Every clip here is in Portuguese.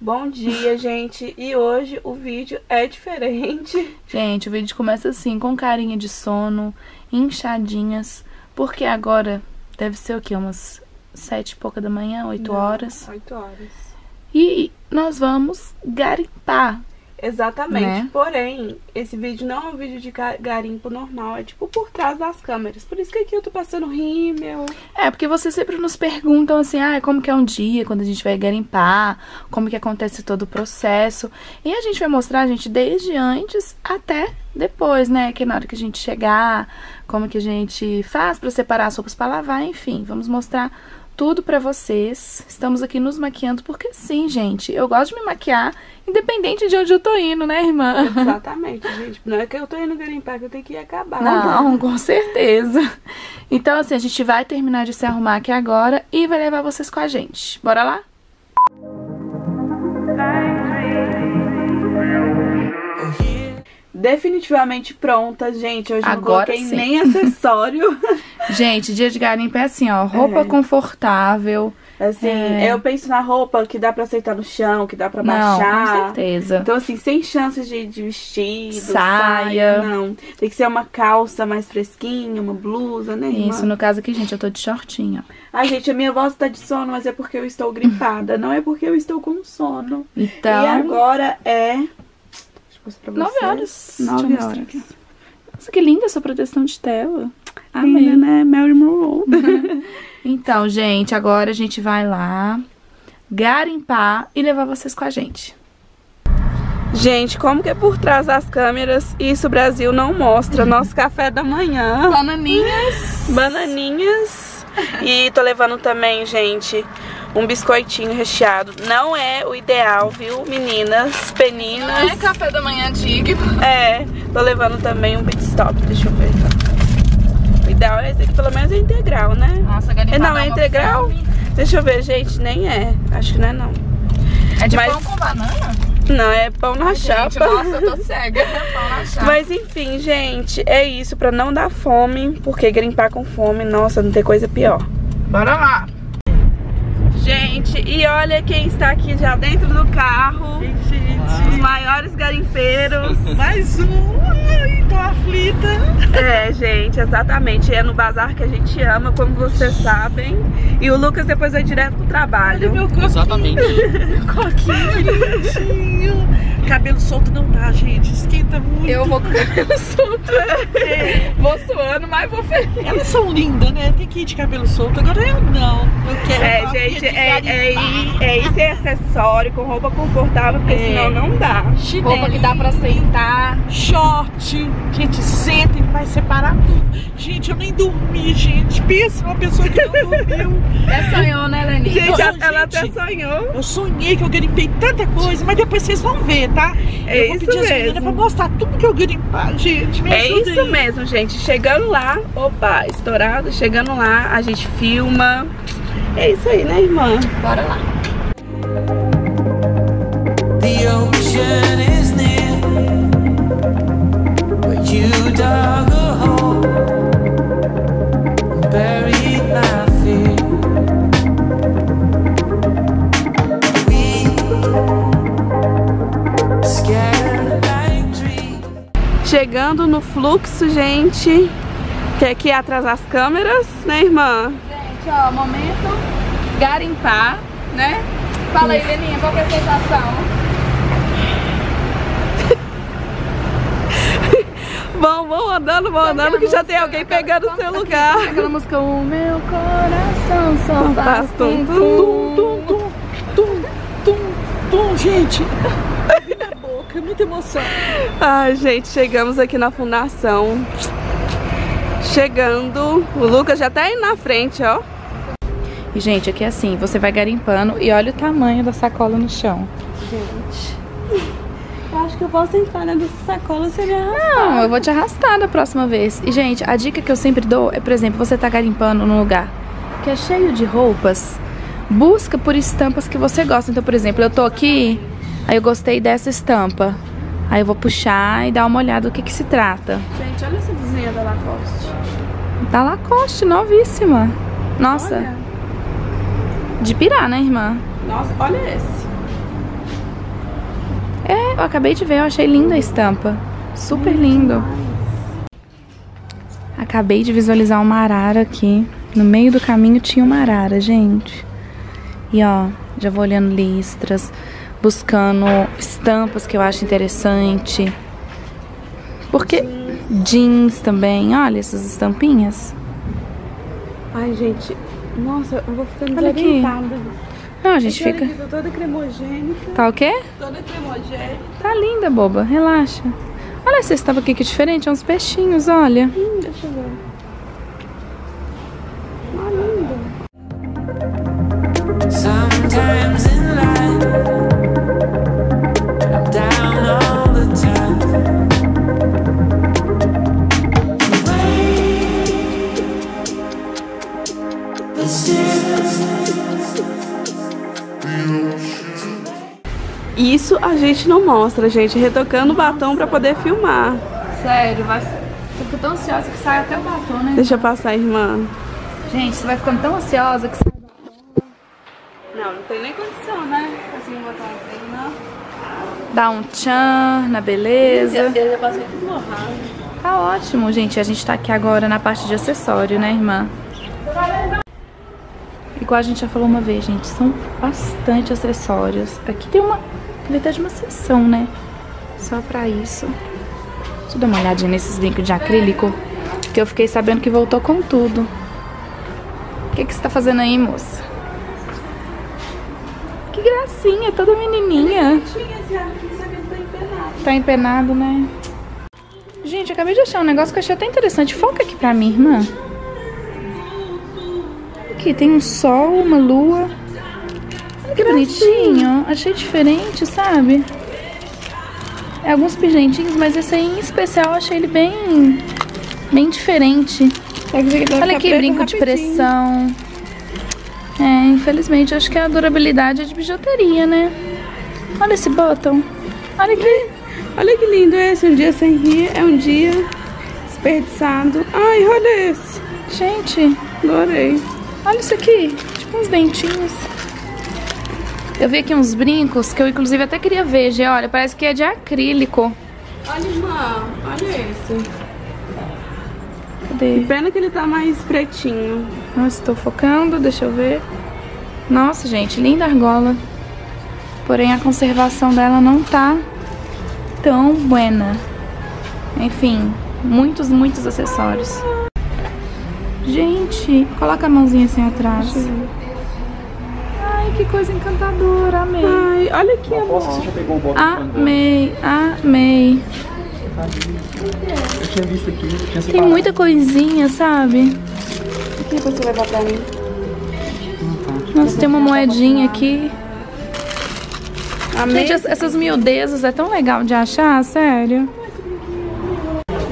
Bom dia, gente. E hoje o vídeo é diferente. Gente, o vídeo começa assim, com carinha de sono, inchadinhas, porque agora deve ser o quê? Umas 7 e pouca da manhã, 8 horas. 8 horas. E nós vamos garimpar. Exatamente, né? Porém, esse vídeo não é um vídeo de garimpo normal, é tipo por trás das câmeras. Por isso que aqui eu tô passando rímel. É, porque vocês sempre nos perguntam assim, ah, como que é um dia quando a gente vai garimpar, como que acontece todo o processo. E a gente vai mostrar, gente, desde antes até depois, né? Que é na hora que a gente chegar, como que a gente faz pra separar as roupas pra lavar, enfim. Vamos mostrar tudo pra vocês. Estamos aqui nos maquiando porque sim, gente, eu gosto de me maquiar independente de onde eu tô indo, né, irmã? Exatamente, gente. Não é que eu tô indo garimpar, que eu tenho que ir acabar. Não, com certeza. Então, assim, a gente vai terminar de se arrumar aqui agora e vai levar vocês com a gente. Bora lá? Definitivamente pronta, gente. Hoje eu não coloquei nem acessório. Gente, dia de garimpo é assim, ó, roupa confortável. Assim, eu penso na roupa que dá pra aceitar no chão, que dá pra baixar. Não, com certeza. Então, assim, sem chances de vestido, saia. Não, tem que ser uma calça mais fresquinha, uma blusa, né, irmã? Isso, no caso aqui, gente, eu tô de shortinho. Ai, gente, a minha voz tá de sono, mas é porque eu estou gripada. Não é porque eu estou com sono. Então... E agora é... 9 horas. 9 horas. Nossa, que linda essa proteção de tela. Amei, né? Mary Monroe. Então, gente, agora a gente vai lá garimpar e levar vocês com a gente. Gente, como que é por trás das câmeras? Isso o Brasil não mostra. Nosso café da manhã. Bananinhas. Bananinhas. E tô levando também, gente, um biscoitinho recheado. Não é o ideal, viu, meninas, peninas. Não é café da manhã digno. É, tô levando também um pit stop, deixa eu ver. O ideal é esse aqui, pelo menos é integral, né? Nossa, garimpada. Não, é integral? Fome. Deixa eu ver, gente, nem é. Acho que não é, não. É de pão com banana? Não, é pão na chapa. Gente, nossa, eu tô cega. É pão na chapa. Mas enfim, gente, é isso, pra não dar fome, porque garimpar com fome, nossa, não tem coisa pior. Bora lá! Gente, e olha quem está aqui já dentro do carro. Gente, os maiores garimpeiros. Mais um, ai, tô aflita. É, gente, exatamente. É no bazar que a gente ama, como vocês sabem. E o Lucas depois vai direto pro trabalho. Olha meu coquinho. Exatamente. Coquinho, bonitinho. Cabelo solto não dá, gente. Esquenta muito. Eu vou com cabelo solto. É. Vou suando, mas vou feliz. Elas são lindas, né? Tem que ir de cabelo solto. Agora eu não. Eu quero. É, gente, é isso, é acessório com roupa confortável, porque senão não dá. Chinelo, roupa que dá pra sentar. Short. Gente, senta e vai separar tudo. Gente, eu nem dormi, gente. Pensa uma pessoa que não dormiu. É, sonhou, né, Leni? Gente, ela até sonhou. Eu sonhei que eu garimpei tanta coisa, mas depois vocês vão ver, tá? É, eu vou pedir as meninas pra mostrar tudo que eu garimpar, gente. Me ajuda isso aí. Mesmo, gente. Chegando lá, opa, estourado. Chegando lá, a gente filma. É isso aí, né, irmã? Bora lá. The ocean is near, where you dug a hole, buried my fear. We scared like dreams. Chegando no fluxo, gente, que aqui é atrás das câmeras, né, irmã? Ó, momento garimpar, né? Fala aí, Leninha, qual que é a sensação? vão andando que já tem alguém pegando o seu lugar. Aquela música, o meu coração só faz tum tum tum tum tum tum tum. Gente, na boca, muita emoção. Ai, gente, chegamos aqui na fundação. Chegando, o Lucas já tá aí na frente, ó. E, gente, aqui é assim, você vai garimpando e olha o tamanho da sacola no chão. Gente, eu acho que eu posso entrar nessa sacola se me arrastar. Não, eu vou te arrastar da próxima vez. E, gente, a dica que eu sempre dou é, por exemplo, você tá garimpando num lugar que é cheio de roupas, busca por estampas que você gosta. Então, por exemplo, eu tô aqui, aí eu gostei dessa estampa. Aí eu vou puxar e dar uma olhada do que se trata. Gente, olha essa blusinha da Lacoste. Da Lacoste, novíssima. Nossa. Olha. De pirar, né, irmã? Nossa, olha esse. É, eu acabei de ver, eu achei linda a estampa. Super lindo. Acabei de visualizar uma arara aqui. No meio do caminho tinha uma arara, gente. E ó, já vou olhando listras, buscando estampas que eu acho interessante. Porque jeans também, olha essas estampinhas. Ai, gente, nossa, eu vou ficando desorientada. Não, a gente fica... Aqui, tô toda cremogênica. Tá o quê? Toda cremogênica. Tá linda, boba, relaxa. Olha essa estampa aqui que é diferente, é uns peixinhos, olha. Deixa eu ver. Isso a gente não mostra, gente, retocando o batom pra poder filmar. Sério, vai... eu fico tão ansiosa que sai até o batom, né? Deixa eu passar, irmã. Gente, você vai ficando tão ansiosa que sai o batom. Não, não tem nem condição, né? Assim, botar um treino, não. Dá um tchan na beleza. Eu já passei tudo borrado. Tá ótimo, gente. A gente tá aqui agora na parte de acessório, né, irmã? Igual a gente já falou uma vez, gente, são bastante acessórios. Aqui tem uma, na verdade, uma seção, né? Só pra isso. Deixa eu dar uma olhadinha nesses brinquedos de acrílico, que eu fiquei sabendo que voltou com tudo. O que você tá fazendo aí, moça? Que gracinha, toda menininha. Tá empenado, né? Gente, eu acabei de achar um negócio que eu achei até interessante. Foca aqui pra mim, irmã. Aqui tem um sol, uma lua. Olha que bonitinho. Achei diferente, sabe? É alguns pigentinhos, mas esse aí em especial eu achei ele bem diferente. Olha aqui, brinco de pressão. É, infelizmente, acho que a durabilidade é de bijuteria, né? Olha esse botão. Olha que, lindo esse. Um dia sem rir é um dia desperdiçado. Ai, olha esse. Gente, adorei. Olha isso aqui, tipo uns dentinhos. Eu vi aqui uns brincos que eu inclusive até queria ver, Gê. Olha, parece que é de acrílico. Olha, irmã, olha esse. Cadê? Que pena que ele tá mais pretinho. Nossa, estou focando, deixa eu ver. Nossa, gente, linda argola. Porém, a conservação dela não tá tão buena. Enfim, muitos acessórios. Gente, coloca a mãozinha assim atrás. Ai, que coisa encantadora, amei. Ai, olha aqui, amor. Você já pegou o bolo? Amei, amei. Eu tinha visto aqui, tem muita coisinha, sabe? O que você vai levar pra mim? Nossa, tem uma moedinha aqui. Amei. Gente, essas miudezas é tão legal de achar, sério.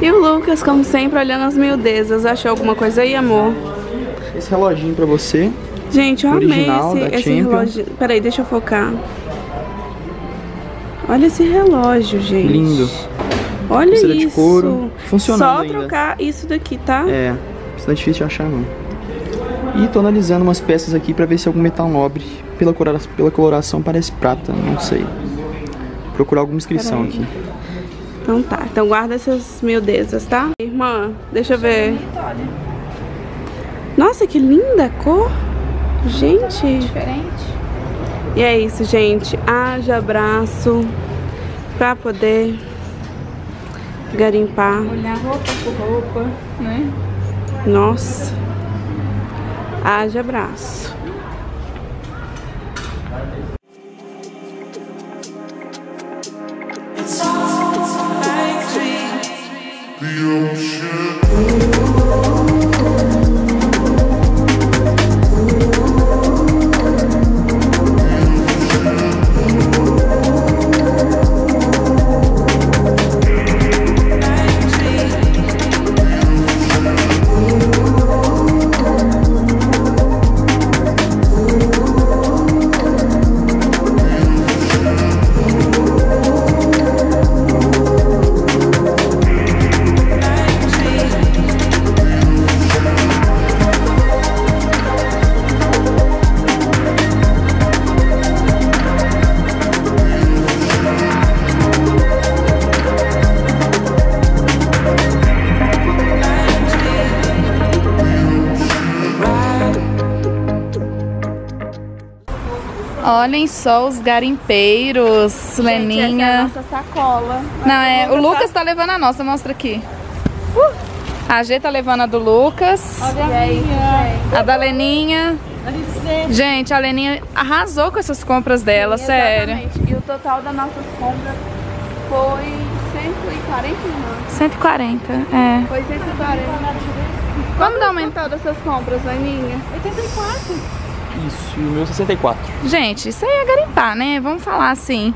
E o Lucas, como sempre, olhando as miudezas. Achou alguma coisa aí, amor? Esse reloginho pra você. Gente, eu original, amei esse relógio. Peraí, deixa eu focar. Olha esse relógio, gente. Lindo. Olha isso. De couro. Funcionando ainda. Só trocar isso daqui, tá? É, isso não é difícil de achar, não. E tô analisando umas peças aqui pra ver se é algum metal nobre. Pela coloração parece prata, não sei. Vou procurar alguma inscrição aqui. Então tá, então guarda essas miudezas, tá? Irmã, deixa eu ver. Nossa, que linda a cor. Gente. Diferente. E é isso, gente. Haja braço pra poder garimpar. Olhar roupa por roupa, né? Nossa. Haja braço. Olhem só os garimpeiros, gente, Leninha. Essa é a nossa sacola. Não, é, o Lucas tá levando a nossa, mostra aqui. A G tá levando a do Lucas. Olha aí, a da Leninha. Gente, a Leninha arrasou com essas compras dela, sim, sério. E o total das nossas compras foi 140, não? 140, é. Foi 140. Vamos dar uma... o total dessas compras, Leninha? 84. Isso, e o meu 64. Gente, isso aí é garimpar, né? Vamos falar assim.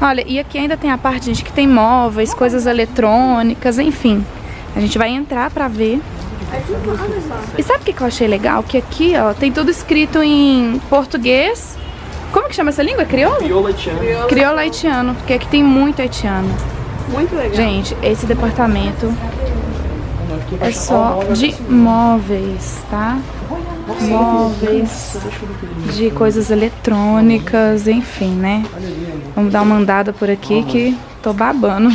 Olha, e aqui ainda tem a parte, gente, que tem móveis, coisas eletrônicas, enfim. A gente vai entrar pra ver. E sabe o que eu achei legal? Que aqui, ó, tem tudo escrito em português. Como que chama essa língua? Crioulo? Crioulo haitiano. Crioulo haitiano, porque aqui tem muito haitiano. Muito legal. Gente, esse departamento é só de móveis, tá? Móveis, de coisas eletrônicas, enfim, né? Vamos dar uma andada por aqui que tô babando.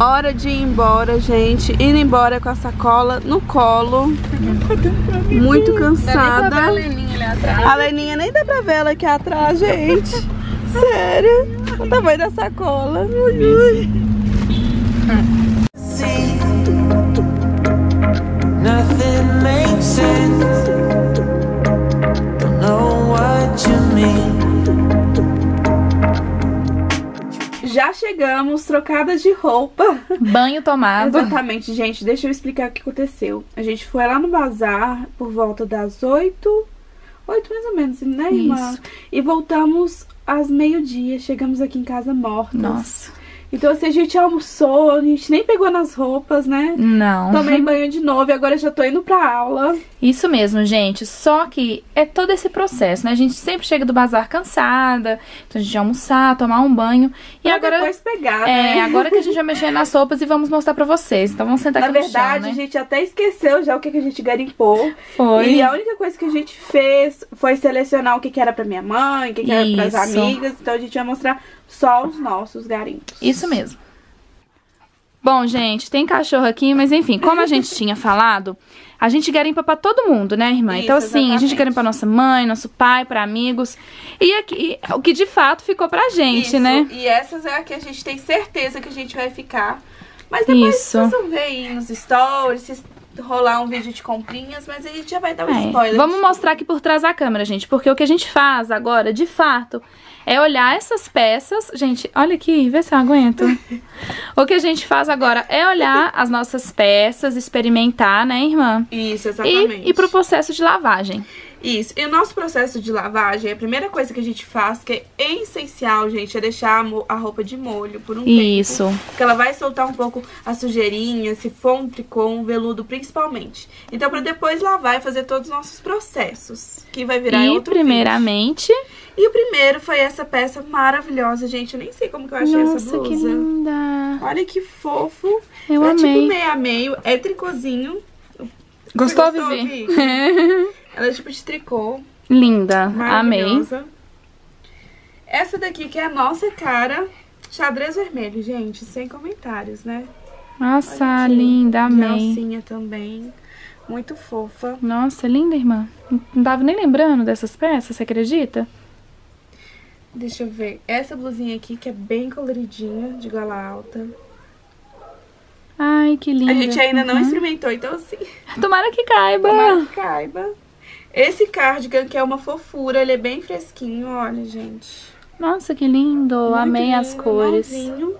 Hora de ir embora, gente. Indo embora com a sacola no colo. Muito cansada. A Leninha, nem dá pra ver ela aqui atrás, gente. Sério. O tamanho da sacola. Já chegamos, trocadas de roupa. Banho tomado. Exatamente, gente. Deixa eu explicar o que aconteceu. A gente foi lá no bazar por volta das 8 mais ou menos, né, irmã? Isso. E voltamos às meio-dia. Chegamos aqui em casa mortas. Nossa. Então, assim, a gente almoçou, a gente nem pegou nas roupas, né? Não. Tomei banho de novo e agora já tô indo pra aula. Isso mesmo, gente. Só que é todo esse processo, né? A gente sempre chega do bazar cansada, então a gente vai almoçar, tomar um banho. E agora depois pegar, né? É, agora que a gente vai mexer nas roupas e vamos mostrar pra vocês. Então vamos sentar aqui no chão, né? Na verdade, a gente até esqueceu já o que a gente garimpou. Foi. E a única coisa que a gente fez foi selecionar o que era pra minha mãe, o que era pras amigas. Então a gente vai mostrar só os nossos garimpos. Isso mesmo. Bom, gente, tem cachorro aqui, mas enfim, como a gente tinha falado, a gente garimpa pra todo mundo, né, irmã? Isso, então, assim, exatamente. A gente garimpa pra nossa mãe, nosso pai, pra amigos. E aqui, o que de fato ficou pra gente, isso, né? E essas é a que a gente tem certeza que a gente vai ficar. Mas depois vocês vão ver aí nos stories, vocês... rolar um vídeo de comprinhas, mas a gente já vai dar um spoiler. Vamos mostrar aqui por trás da câmera, gente, porque o que a gente faz agora, de fato, é olhar essas peças. Gente, olha aqui, vê se eu aguento. O que a gente faz agora é olhar as nossas peças, experimentar, né, irmã? Isso, exatamente. E pro processo de lavagem. Isso, e o nosso processo de lavagem, a primeira coisa que a gente faz, que é essencial, gente, é deixar a roupa de molho por um tempo. Porque ela vai soltar um pouco a sujeirinha, se for um tricô, um veludo principalmente. Então, pra depois lavar e fazer todos os nossos processos, que vai virar outro vídeo. E o primeiro foi essa peça maravilhosa, gente. Eu nem sei como que eu achei essa blusa. Que linda! Olha que fofo! Eu amei. Tipo meio a meio, é tricôzinho. Gostou, Vivi? Ela é tipo de tricô. Linda, amei. Essa daqui que é a nossa cara, xadrez vermelho, gente, sem comentários, né? Nossa, linda, amei. Calcinha também, muito fofa. Nossa, linda, irmã. Não tava nem lembrando dessas peças, você acredita? Deixa eu ver. Essa blusinha aqui que é bem coloridinha, de gola alta. Ai, que linda. A gente ainda não experimentou, então assim... Tomara que caiba. Tomara que caiba. Esse cardigan, que é uma fofura, ele é bem fresquinho, olha, gente. Nossa, que lindo. Muito lindo, as cores. Novinho.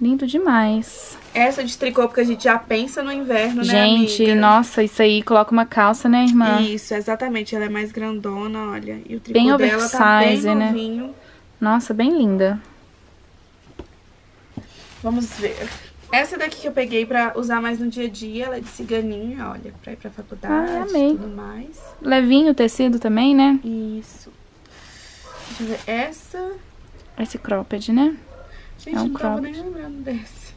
Lindo demais. Essa de tricô, porque a gente já pensa no inverno, né, amiga? Gente, nossa, isso aí coloca uma calça, né, irmã? Isso, exatamente. Ela é mais grandona, olha. E o tricô bem dela tá bem novinho, né? Nossa, bem linda. Vamos ver... Essa daqui que eu peguei pra usar mais no dia a dia, ela é de ciganinha, olha, pra ir pra faculdade e tudo mais. Levinho o tecido também, né? Isso. Deixa eu ver, essa... Esse cropped, né? Gente, não tava nem lembrando desse.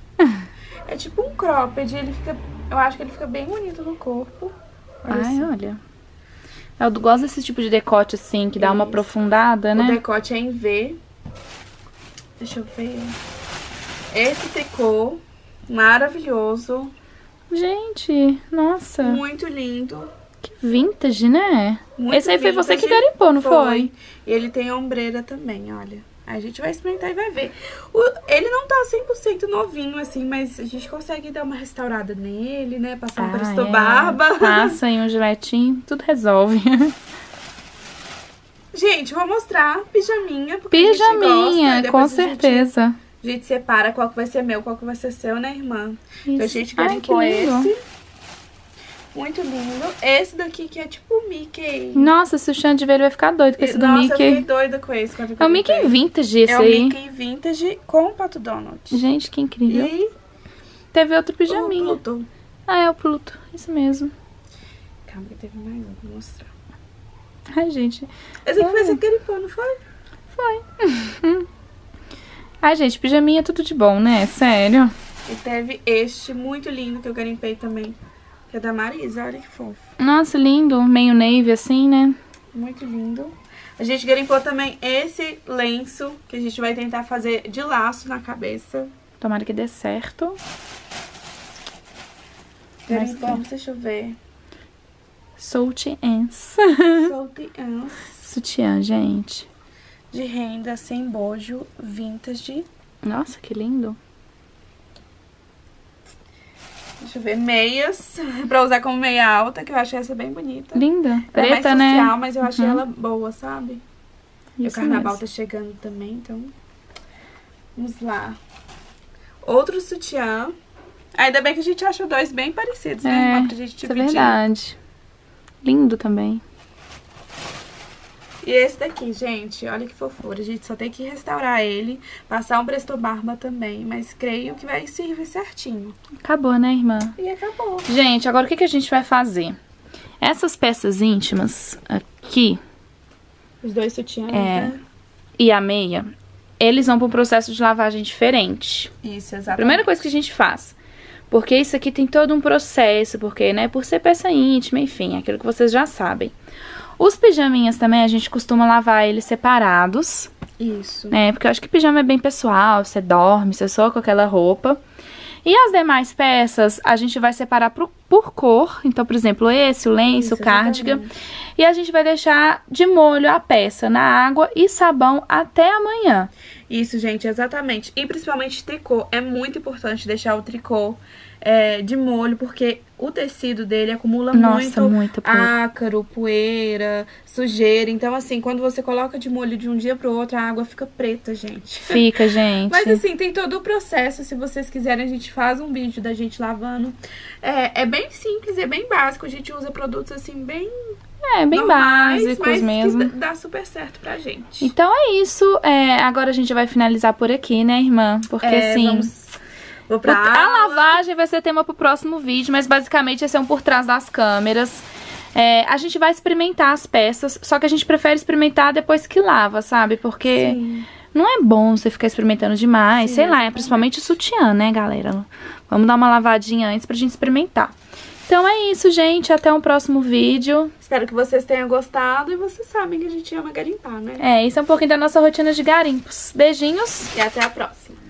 É tipo um cropped, ele fica... Eu acho que ele fica bem bonito no corpo. Olha olha. Eu gosto desse tipo de decote assim, que dá uma aprofundada, né? O decote é em V. Deixa eu ver. Esse tricô... maravilhoso. Gente, nossa. Muito lindo. Que vintage, né? Muito esse aí vintage, foi você que garimpou, não foi? E ele tem ombreira também, olha. A gente vai experimentar e vai ver. Ele não tá 100% novinho, assim, mas a gente consegue dar uma restaurada nele, né? Passar um presto-barba. É. Passa em um giletinho, tudo resolve. Gente, vou mostrar pijaminha. Porque pijaminha, a gente gosta, com certeza. A gente separa qual que vai ser meu, qual que vai ser seu, né, irmã? Isso. Então a gente garimpou esse. Muito lindo. Esse daqui que é tipo o Mickey. Nossa, se o Xande de Velho vai ficar doido com esse do Mickey. Nossa, eu fiquei doida com esse. É o Mickey Vintage esse aí. É o Mickey Vintage com o Pato Donald. Gente, que incrível. E teve outro pijaminho. O Pluto. Ah, é o Pluto. Isso mesmo. Calma que teve mais um, vou mostrar. Ai, gente. Esse aqui foi esse gripão, não foi? Foi. Ai, gente, pijaminha é tudo de bom, né? Sério. E teve este muito lindo que eu garimpei também. É da Marisa, olha que fofo. Nossa, lindo. Meio navy assim, né? Muito lindo. A gente garimpou também esse lenço, que a gente vai tentar fazer de laço na cabeça. Tomara que dê certo. Garimpamos, deixa eu ver. Soutiãs. Soutiãs. Sutiã, gente. De renda, sem bojo, vintage. Nossa, que lindo. Deixa eu ver, meias, pra usar como meia alta, que eu achei essa bem bonita. Linda, preta, né? É mais social, mas eu achei ela boa, sabe? E o carnaval tá chegando também, então... Vamos lá. Outro sutiã. Ainda bem que a gente achou dois bem parecidos, né? Pra gente dividir. É verdade. Lindo também. E esse daqui, gente, olha que fofura. A gente só tem que restaurar ele, passar um presto-barba também, mas creio que vai servir certinho. Acabou, né, irmã? E acabou. Gente, agora o que a gente vai fazer? Essas peças íntimas aqui... Os dois sutiãs, né? E a meia, eles vão para um processo de lavagem diferente. Isso, exatamente. Primeira coisa que a gente faz... Porque isso aqui tem todo um processo, porque, né, por ser peça íntima, enfim, aquilo que vocês já sabem. Os pijaminhas também, a gente costuma lavar eles separados. Isso. Né, porque eu acho que pijama é bem pessoal, você dorme, você soa com aquela roupa. E as demais peças, a gente vai separar por cor. Então, por exemplo, esse, o lenço, o cardigan. E a gente vai deixar de molho a peça na água e sabão até amanhã. Isso, gente, exatamente. E principalmente tricô. É muito importante deixar o tricô de molho, porque o tecido dele acumula muito ácaro, poeira, sujeira. Então, assim, quando você coloca de molho de um dia pro outro, a água fica preta, gente. Fica, gente. Mas, assim, tem todo o processo. Se vocês quiserem, a gente faz um vídeo da gente lavando. É bem simples, é bem básico. A gente usa produtos, assim, bem... normais, básicos, mas mesmo. Que dá super certo pra gente. Então é isso. Agora a gente vai finalizar por aqui, né, irmã? Porque assim... A lavagem vai ser tema pro próximo vídeo, mas basicamente esse é um por trás das câmeras. A gente vai experimentar as peças, só que a gente prefere experimentar depois que lava, sabe? Porque... Sim. Não é bom você ficar experimentando demais, sei lá, principalmente o sutiã, né, galera? Vamos dar uma lavadinha antes pra gente experimentar. Então é isso, gente, até um próximo vídeo. Espero que vocês tenham gostado e vocês sabem que a gente ama garimpar, né? Isso é um pouquinho da nossa rotina de garimpos. Beijinhos e até a próxima.